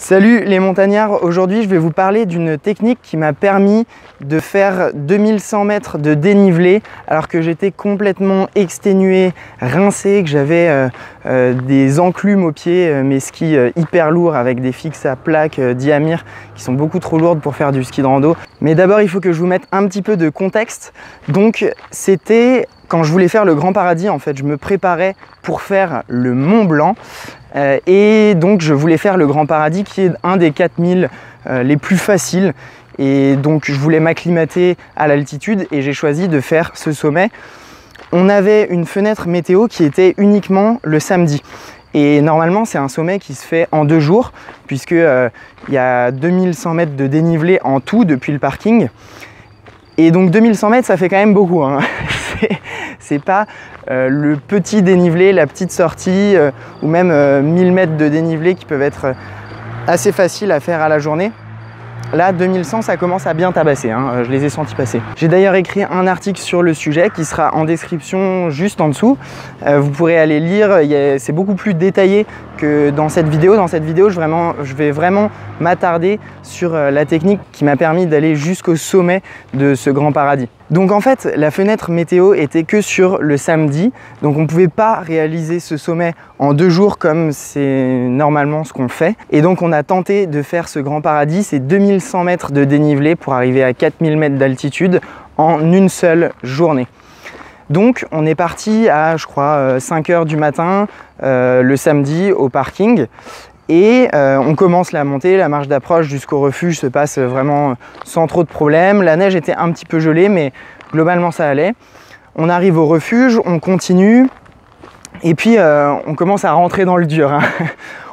Salut les montagnards, aujourd'hui je vais vous parler d'une technique qui m'a permis de faire 2100 mètres de dénivelé alors que j'étais complètement exténué, rincé, que j'avais des enclumes aux pieds, mes skis hyper lourds avec des fixes à plaques Diamir qui sont beaucoup trop lourdes pour faire du ski de rando. Mais d'abord il faut que je vous mette un petit peu de contexte. Donc c'était quand je voulais faire le Grand Paradis, en fait je me préparais pour faire le Mont Blanc. Et donc je voulais faire le Grand Paradis qui est un des 4000 les plus faciles, et donc je voulais m'acclimater à l'altitude et j'ai choisi de faire ce sommet. On avait une fenêtre météo qui était uniquement le samedi et normalement c'est un sommet qui se fait en 2 jours puisque y a 2100 mètres de dénivelé en tout depuis le parking. Et donc 2100 mètres, ça fait quand même beaucoup, hein. C'est pas le petit dénivelé, la petite sortie, ou même 1000 mètres de dénivelé qui peuvent être assez faciles à faire à la journée. Là, 2100, ça commence à bien tabasser, hein. Je les ai sentis passer. J'ai d'ailleurs écrit un article sur le sujet qui sera en description juste en dessous. Vous pourrez aller lire, c'est beaucoup plus détaillé que dans cette vidéo. Dans cette vidéo, je vais vraiment m'attarder sur la technique qui m'a permis d'aller jusqu'au sommet de ce Grand Paradis. Donc en fait, la fenêtre météo était que sur le samedi, donc on ne pouvait pas réaliser ce sommet en 2 jours comme c'est normalement ce qu'on fait. Et donc on a tenté de faire ce Grand Paradis, c'est 2100 mètres de dénivelé pour arriver à 4000 mètres d'altitude en une seule journée. Donc on est parti à, je crois, 5 h du matin le samedi au parking. Et on commence la montée, la marche d'approche jusqu'au refuge se passe vraiment sans trop de problèmes. La neige était un petit peu gelée, mais globalement ça allait. On arrive au refuge, on continue, et puis on commence à rentrer dans le dur, hein.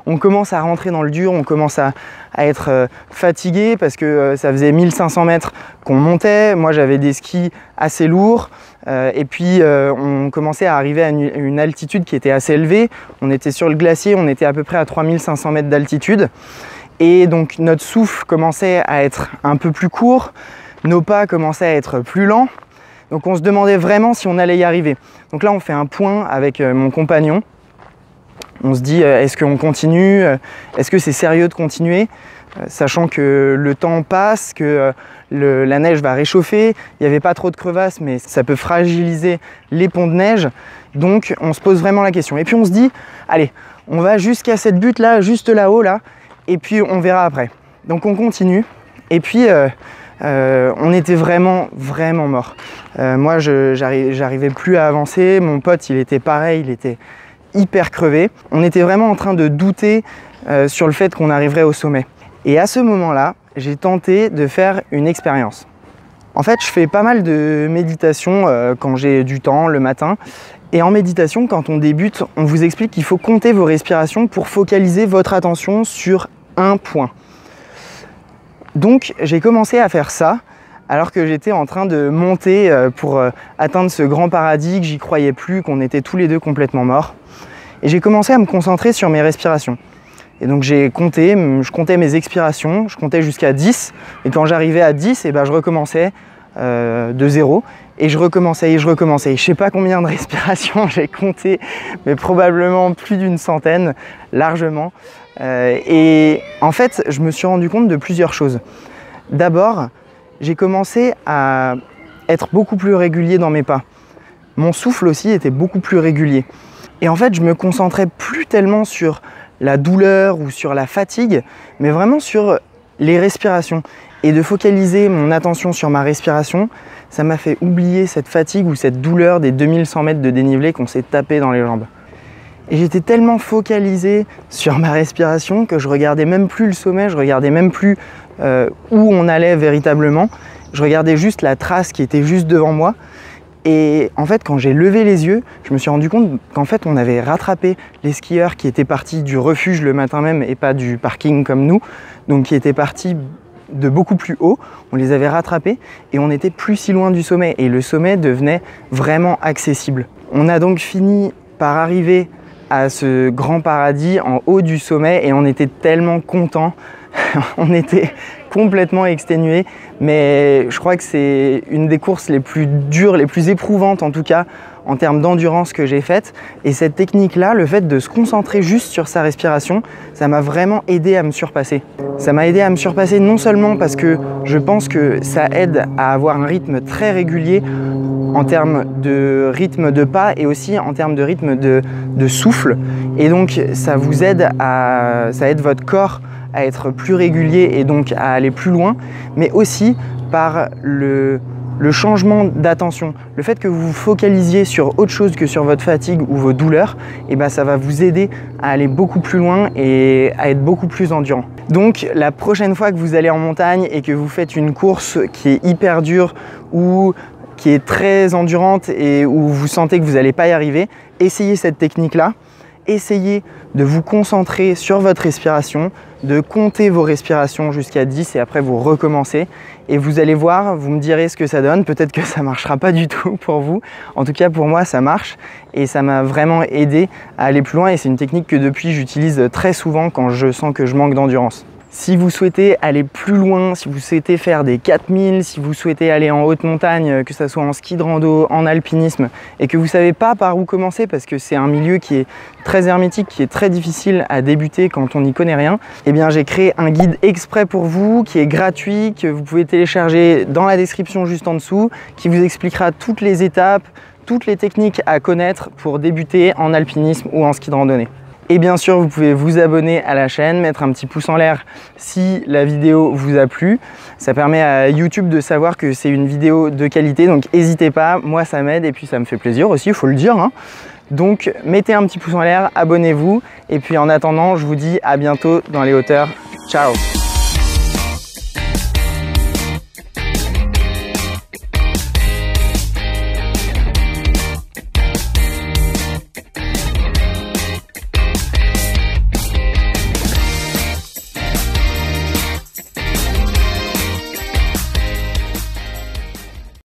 On commence à rentrer dans le dur, on commence à être fatigué parce que ça faisait 1500 mètres qu'on montait. Moi j'avais des skis assez lourds et puis on commençait à arriver à une altitude qui était assez élevée. On était sur le glacier, on était à peu près à 3500 mètres d'altitude et donc notre souffle commençait à être un peu plus court, nos pas commençaient à être plus lents. Donc on se demandait vraiment si on allait y arriver. Donc là on fait un point avec mon compagnon. On se dit, est-ce qu'on continue? Est-ce que c'est sérieux de continuer? Sachant que le temps passe, que la neige va réchauffer. Il n'y avait pas trop de crevasses, mais ça peut fragiliser les ponts de neige. Donc on se pose vraiment la question. Et puis on se dit, allez, on va jusqu'à cette butte là, juste là-haut là, et puis on verra après. Donc on continue. Et puis on était vraiment mort. Moi, j'arrivais plus à avancer. Mon pote, il était pareil, il était hyper crevé. On était vraiment en train de douter sur le fait qu'on arriverait au sommet. Et à ce moment-là, j'ai tenté de faire une expérience. En fait, je fais pas mal de méditation quand j'ai du temps le matin. Et en méditation, quand on débute, on vous explique qu'il faut compter vos respirations pour focaliser votre attention sur un point. Donc, j'ai commencé à faire ça alors que j'étais en train de monter pour atteindre ce Grand Paradis, que j'y croyais plus, qu'on était tous les deux complètement morts. Et j'ai commencé à me concentrer sur mes respirations. Et donc j'ai compté, je comptais mes expirations, je comptais jusqu'à 10. Et quand j'arrivais à 10, et ben je recommençais de 0. Et je recommençais, et je recommençais. Et je sais pas combien de respirations j'ai compté, mais probablement plus d'une centaine, largement. Et en fait, je me suis rendu compte de plusieurs choses. D'abord, j'ai commencé à être beaucoup plus régulier dans mes pas. Mon souffle aussi était beaucoup plus régulier. Et en fait, je me concentrais plus tellement sur la douleur ou sur la fatigue, mais vraiment sur les respirations. Et de focaliser mon attention sur ma respiration, ça m'a fait oublier cette fatigue ou cette douleur des 2100 mètres de dénivelé qu'on s'est tapé dans les jambes. Et j'étais tellement focalisé sur ma respiration que je regardais même plus le sommet, je regardais même plus où on allait véritablement. Je regardais juste la trace qui était juste devant moi. Et en fait, quand j'ai levé les yeux, je me suis rendu compte qu'en fait, on avait rattrapé les skieurs qui étaient partis du refuge le matin même et pas du parking comme nous, donc qui étaient partis de beaucoup plus haut. On les avait rattrapés et on n'était plus si loin du sommet. Et le sommet devenait vraiment accessible. On a donc fini par arriver à ce Grand Paradis en haut du sommet et on était tellement contents, on était complètement exténués, mais je crois que c'est une des courses les plus dures, les plus éprouvantes en tout cas en termes d'endurance que j'ai faite. Et cette technique-là, le fait de se concentrer juste sur sa respiration, ça m'a vraiment aidé à me surpasser. Ça m'a aidé à me surpasser non seulement parce que je pense que ça aide à avoir un rythme très régulier en termes de rythme de pas et aussi en termes de rythme de souffle. Et donc ça vous aide à... ça aide votre corps à être plus régulier et donc à aller plus loin, mais aussi par le changement d'attention. Le fait que vous vous focalisiez sur autre chose que sur votre fatigue ou vos douleurs, et ben ça va vous aider à aller beaucoup plus loin et à être beaucoup plus endurant. Donc la prochaine fois que vous allez en montagne et que vous faites une course qui est hyper dure ou qui est très endurante et où vous sentez que vous n'allez pas y arriver, essayez cette technique-là. Essayez de vous concentrer sur votre respiration, de compter vos respirations jusqu'à 10 et après vous recommencez. Et vous allez voir, vous me direz ce que ça donne. Peut-être que ça ne marchera pas du tout pour vous. En tout cas, pour moi, ça marche et ça m'a vraiment aidé à aller plus loin. Et c'est une technique que depuis, j'utilise très souvent quand je sens que je manque d'endurance. Si vous souhaitez aller plus loin, si vous souhaitez faire des 4000, si vous souhaitez aller en haute montagne, que ce soit en ski de rando, en alpinisme, et que vous ne savez pas par où commencer parce que c'est un milieu qui est très hermétique, qui est très difficile à débuter quand on n'y connaît rien, eh bien j'ai créé un guide exprès pour vous qui est gratuit, que vous pouvez télécharger dans la description juste en dessous, qui vous expliquera toutes les étapes, toutes les techniques à connaître pour débuter en alpinisme ou en ski de randonnée. Et bien sûr, vous pouvez vous abonner à la chaîne, mettre un petit pouce en l'air si la vidéo vous a plu. Ça permet à YouTube de savoir que c'est une vidéo de qualité, donc n'hésitez pas, moi ça m'aide et puis ça me fait plaisir aussi, il faut le dire, hein. Donc mettez un petit pouce en l'air, abonnez-vous et puis en attendant, je vous dis à bientôt dans les hauteurs. Ciao!